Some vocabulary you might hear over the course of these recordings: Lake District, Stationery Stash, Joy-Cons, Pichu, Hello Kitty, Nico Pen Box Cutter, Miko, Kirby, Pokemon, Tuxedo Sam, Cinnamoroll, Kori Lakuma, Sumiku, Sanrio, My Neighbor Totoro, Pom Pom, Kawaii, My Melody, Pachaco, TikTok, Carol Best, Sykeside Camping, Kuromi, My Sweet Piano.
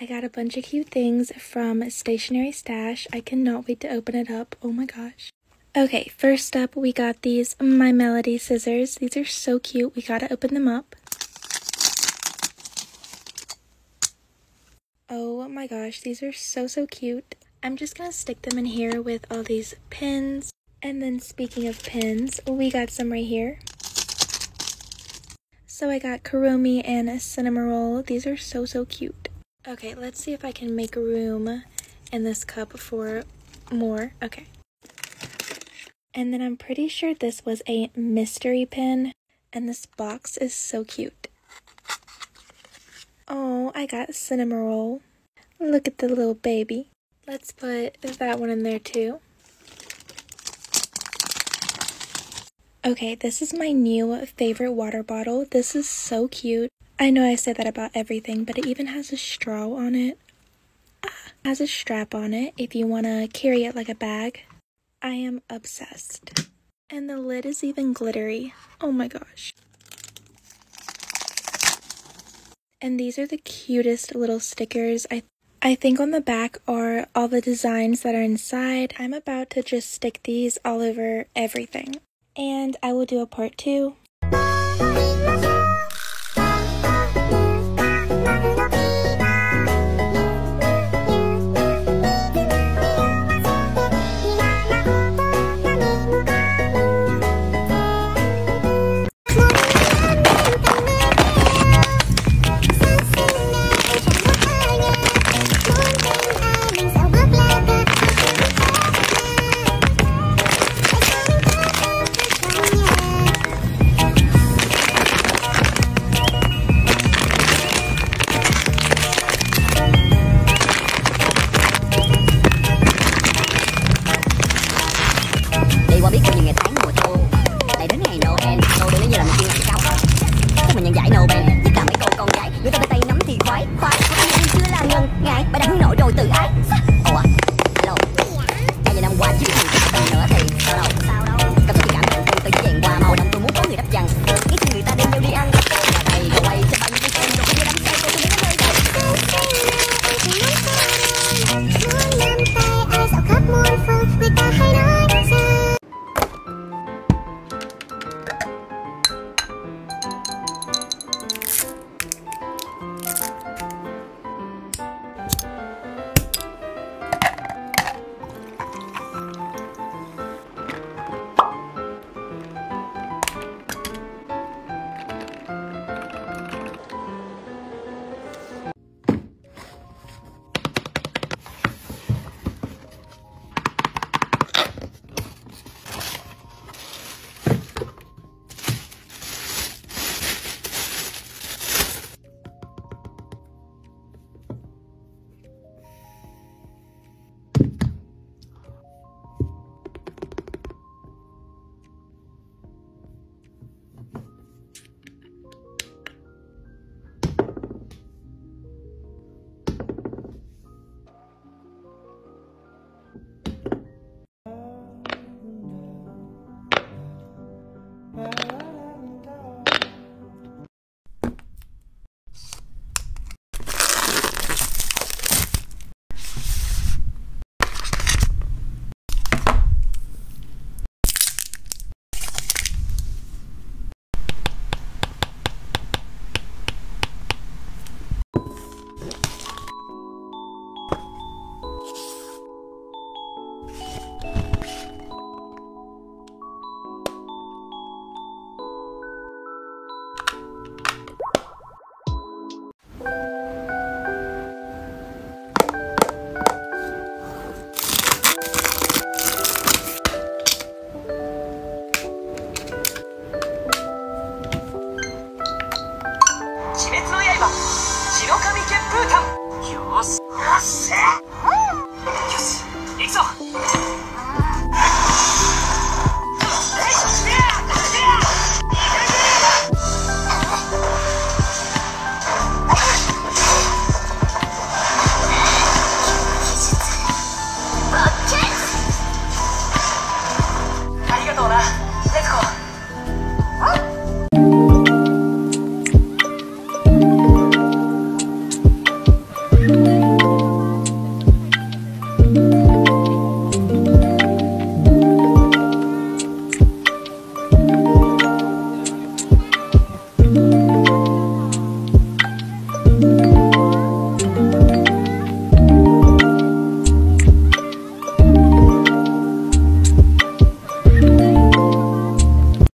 I got a bunch of cute things from Stationery Stash. I cannot wait to open it up. Oh my gosh. Okay, first up we got these My Melody scissors. These are so cute. We gotta open them up. Oh my gosh, these are so cute. I'm just gonna stick them in here with all these pins. And then speaking of pins, we got some right here. So I got Kuromi and Cinnamoroll. These are so cute. Okay, let's see if I can make room in this cup for more. Okay. And then I'm pretty sure this was a mystery pin, and this box is so cute. Oh, I got Cinnamoroll. Look at the little baby. Let's put that one in there too. Okay, this is my new favorite water bottle. This is so cute. I know I say that about everything, but it even has a straw on it. It has a strap on it if you want to carry it like a bag. I am obsessed. And the lid is even glittery. Oh my gosh. And these are the cutest little stickers. I think on the back are all the designs that are inside. I'm about to just stick these all over everything. And I will do a part 2.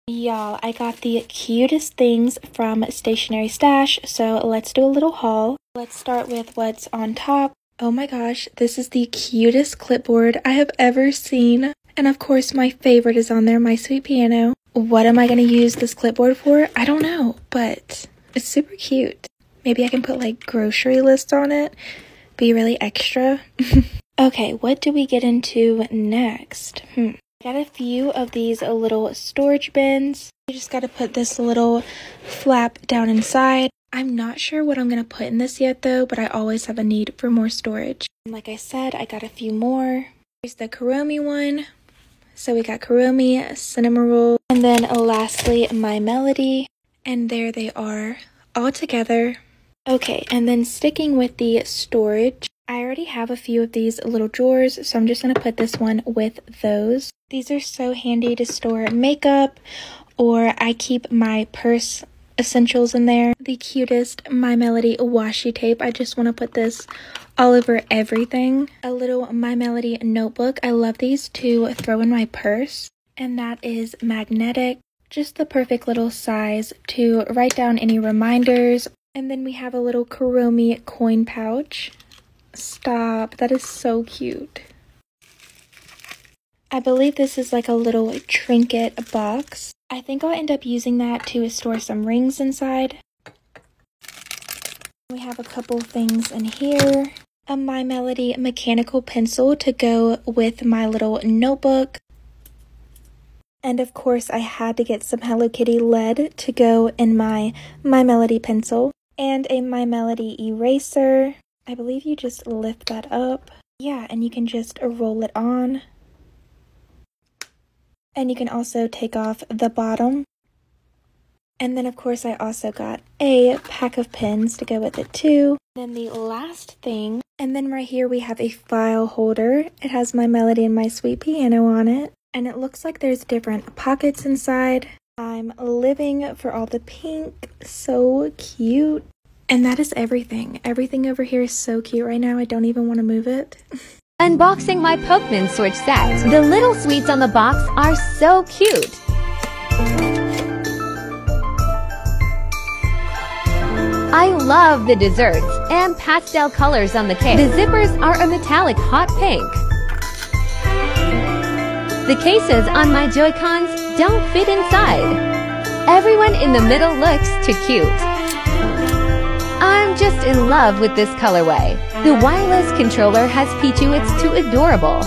Y'all, I got the cutest things from Stationery Stash, so let's do a little haul. Let's start with what's on top. Oh my gosh, this is the cutest clipboard I have ever seen. And of course, my favorite is on there, My Sweet Piano. What am I going to use this clipboard for? I don't know, but it's super cute. Maybe I can put like grocery lists on it. Be really extra. Okay, what do we get into next? I got a few of these little storage bins. You just got to put this little flap down inside. I'm not sure what I'm going to put in this yet though, but I always have a need for more storage. And like I said, I got a few more. Here's the Kuromi one. So we got Kuromi, Cinnamoroll, and then lastly, My Melody. And there they are, all together. Okay, and then sticking with the storage, I already have a few of these little drawers, so I'm just going to put this one with those. These are so handy to store makeup, or I keep my purse essentials in there. The cutest My Melody washi tape. I just want to put this all over everything. A little My Melody notebook. I love these to throw in my purse. And that is magnetic. Just the perfect little size to write down any reminders. And then we have a little Kuromi coin pouch. Stop, that is so cute. I believe this is like a little trinket box. I think I'll end up using that to store some rings inside. We have a couple things in here. A My Melody mechanical pencil to go with my little notebook. And of course, I had to get some Hello Kitty lead to go in my My Melody pencil. And a My Melody eraser. I believe you just lift that up. Yeah, and you can just roll it on. And you can also take off the bottom. And then of course I also got a pack of pins to go with it too. Then the last thing, and then right here we have a file holder. It has My Melody and My Sweet Piano on it. And it looks like there's different pockets inside. I'm living for all the pink, so cute. And that is everything. Everything over here is so cute right now, I don't even want to move it. Unboxing my Pokemon Switch set. The little sweets on the box are so cute. I love the desserts and pastel colors on the cake. The zippers are a metallic hot pink. The cases on my Joy-Cons don't fit inside. Everyone in the middle looks too cute. I'm just in love with this colorway. The wireless controller has Pichu, it's too adorable.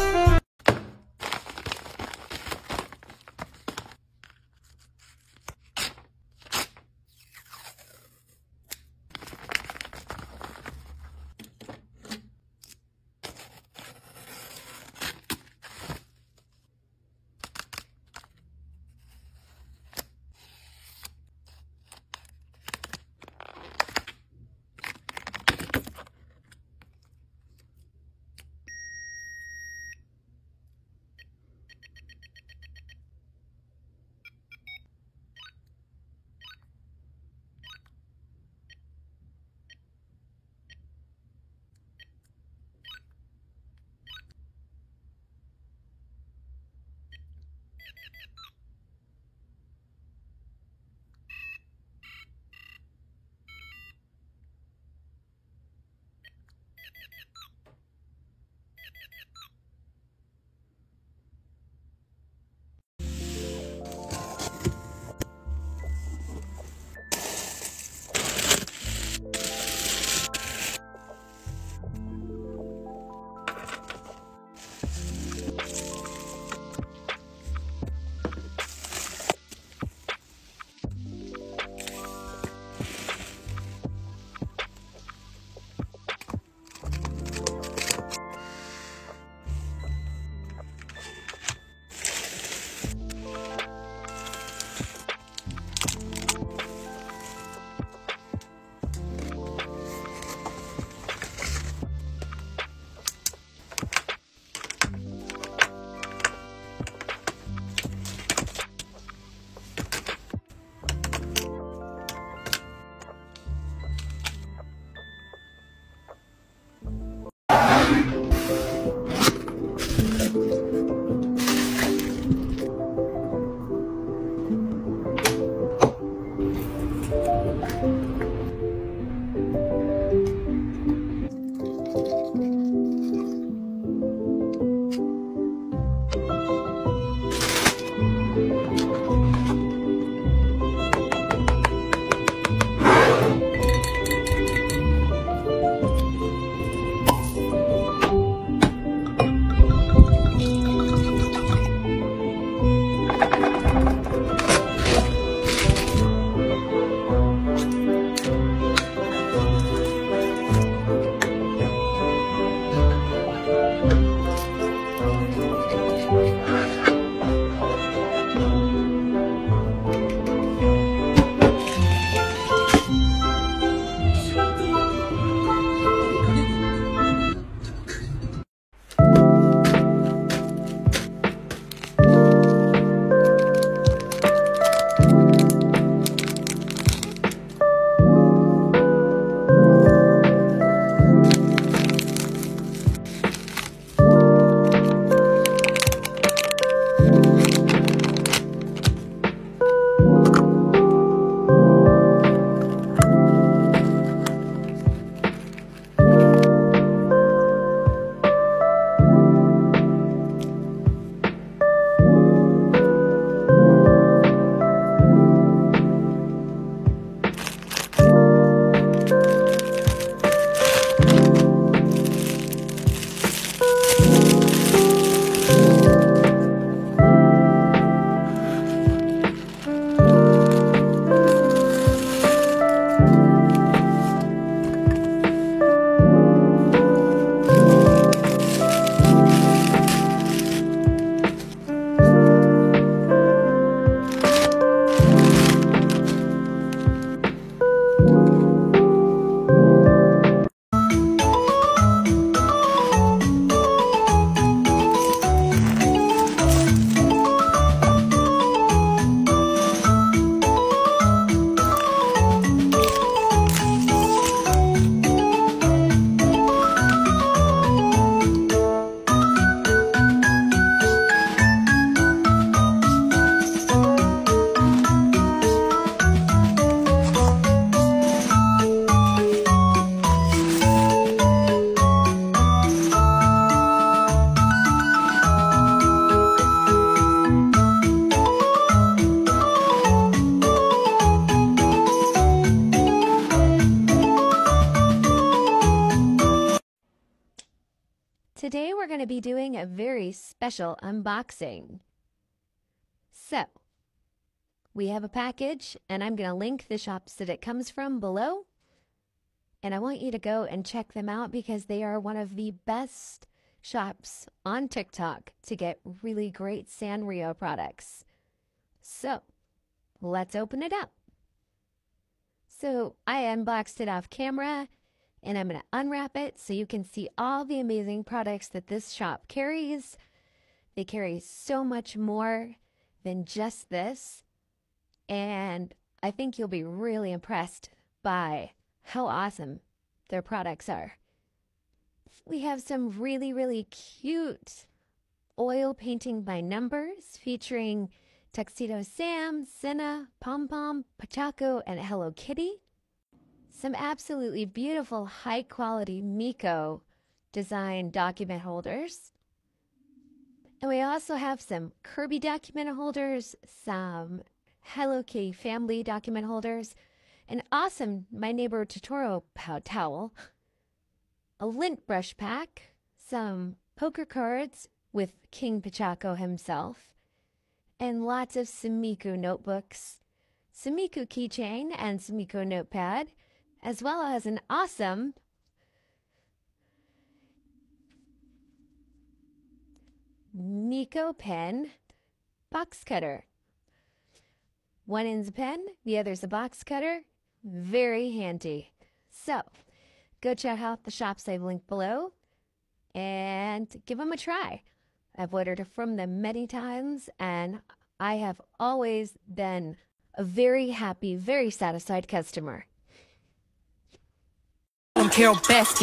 Today we're going to be doing a very special unboxing. So, we have a package, and I'm going to link the shops that it comes from below. And I want you to go and check them out because they are one of the best shops on TikTok to get really great Sanrio products. So, let's open it up. So, I unboxed it off camera, and I'm going to unwrap it so you can see all the amazing products that this shop carries. They carry so much more than just this, and I think you'll be really impressed by how awesome their products are. We have some really, really cute oil painting by numbers featuring Tuxedo Sam, Cinna, Pom Pom, Pachaco, and Hello Kitty. Some absolutely beautiful, high-quality Miko design document holders. And we also have some Kirby document holders, some Hello Kitty family document holders, an awesome My Neighbor Totoro pow towel, a lint brush pack, some poker cards with King Pachaco himself, and lots of Sumiku notebooks, Sumiku keychain and Sumiku notepad, as well as an awesome Nico Pen Box Cutter. One end's a pen, the other's a box cutter. Very handy. So, go check out the shops I've linked below and give them a try. I've ordered from them many times, and I have always been a very happy, very satisfied customer. I'm Carol Best.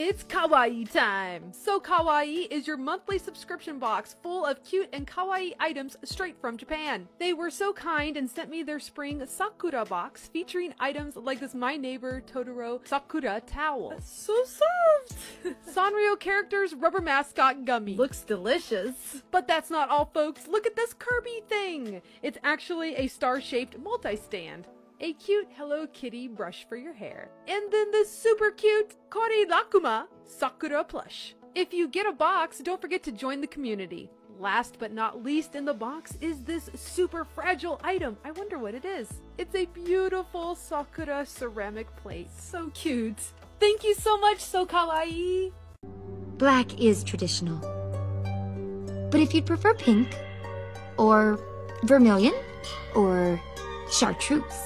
It's Kawaii time! So Kawaii is your monthly subscription box full of cute and kawaii items straight from Japan. They were so kind and sent me their spring sakura box featuring items like this My Neighbor Totoro sakura towel. That's so soft! Sanrio characters rubber mascot gummy. Looks delicious! But that's not all, folks! Look at this Kirby thing! It's actually a star-shaped multi-stand. A cute Hello Kitty brush for your hair. And then this super cute Kori Lakuma Sakura plush. If you get a box, don't forget to join the community. Last but not least in the box is this super fragile item. I wonder what it is. It's a beautiful Sakura ceramic plate. So cute. Thank you so much, So Kawaii. Black is traditional. But if you'd prefer pink, or vermilion, or chartreuse,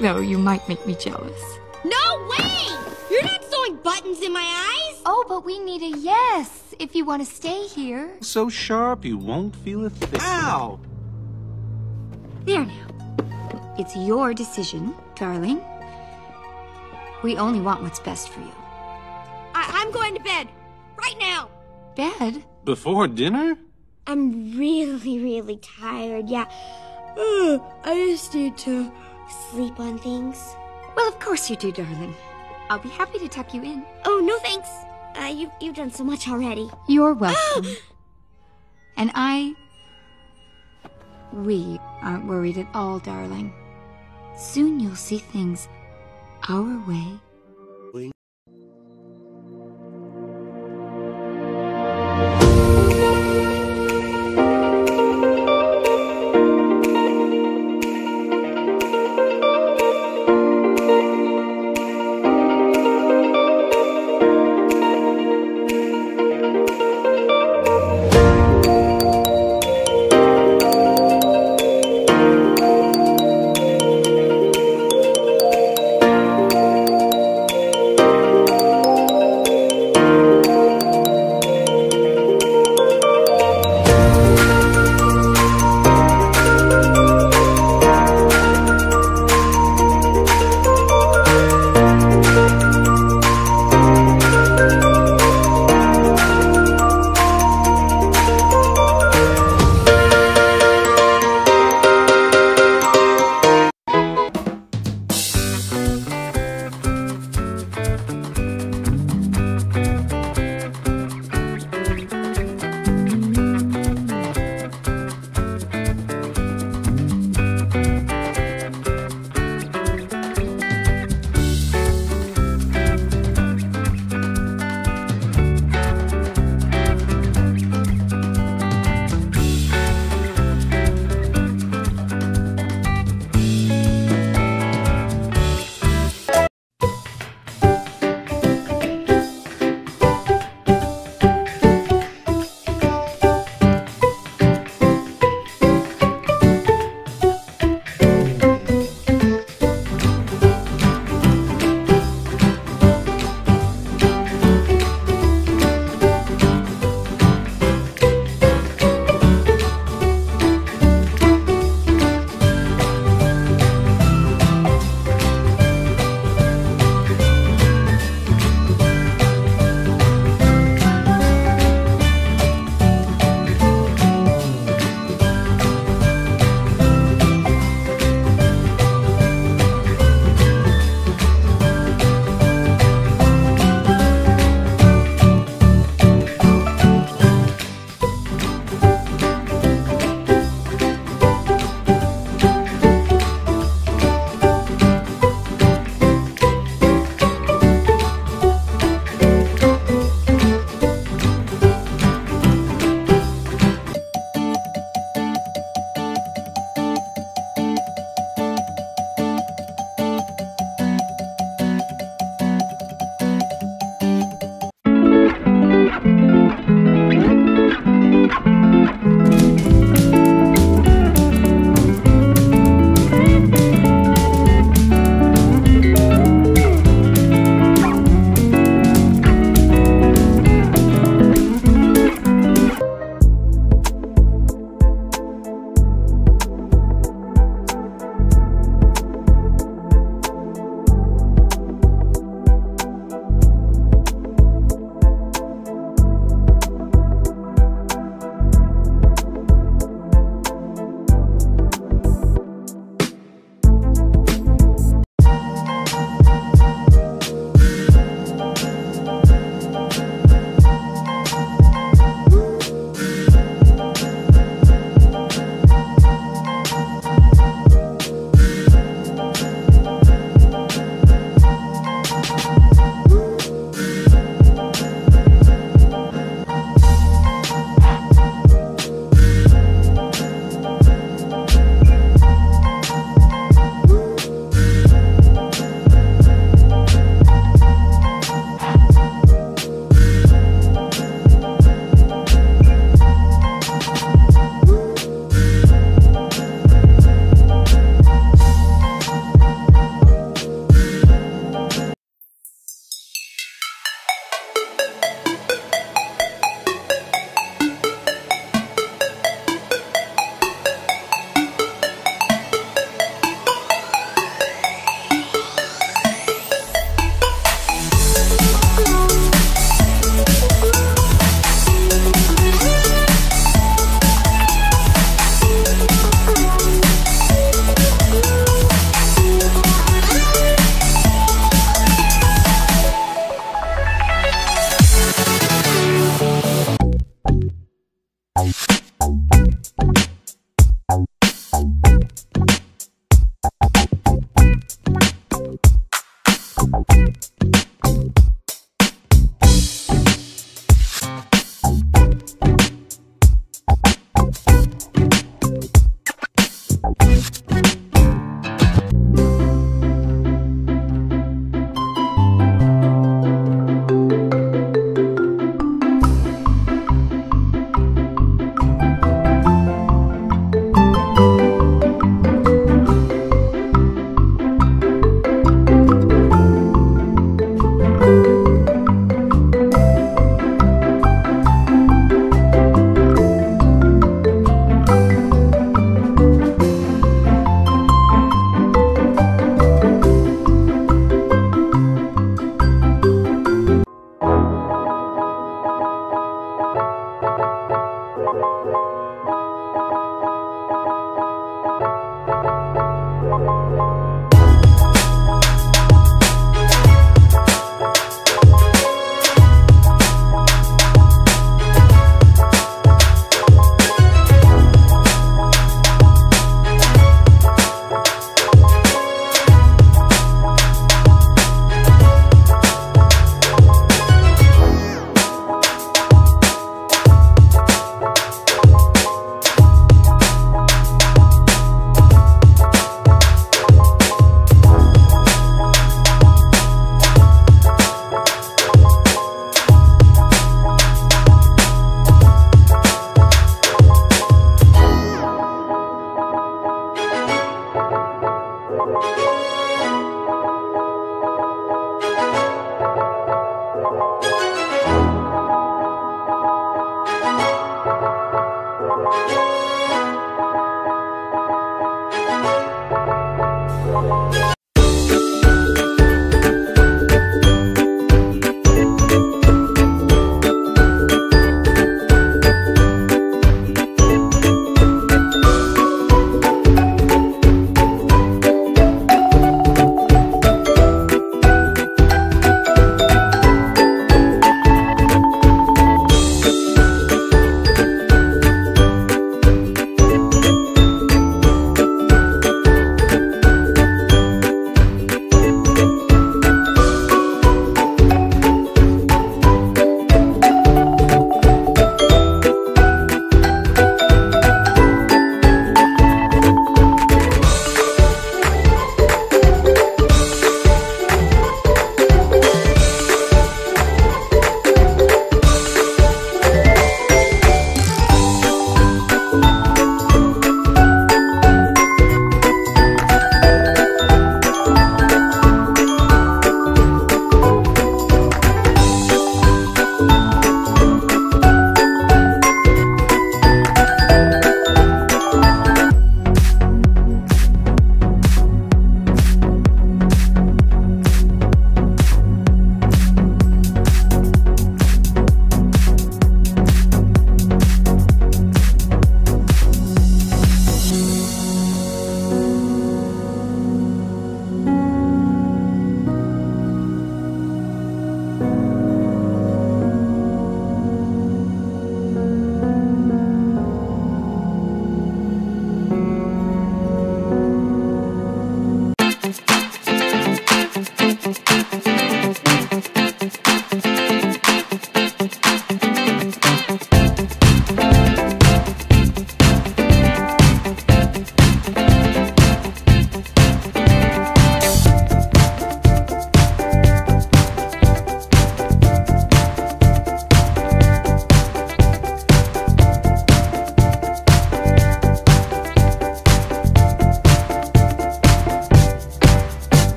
no, you might make me jealous. No way! You're not sewing buttons in my eyes! Oh, but we need a yes if you want to stay here. So sharp you won't feel a thing. Ow! There now. It's your decision, darling. We only want what's best for you. I'm going to bed. Right now. Bed? Before dinner? I'm really tired, yeah. I just need to sleep on things. Well, of course you do, darling. I'll be happy to tuck you in. Oh, no thanks. You've done so much already. You're welcome. And we aren't worried at all, darling. Soon you'll see things our way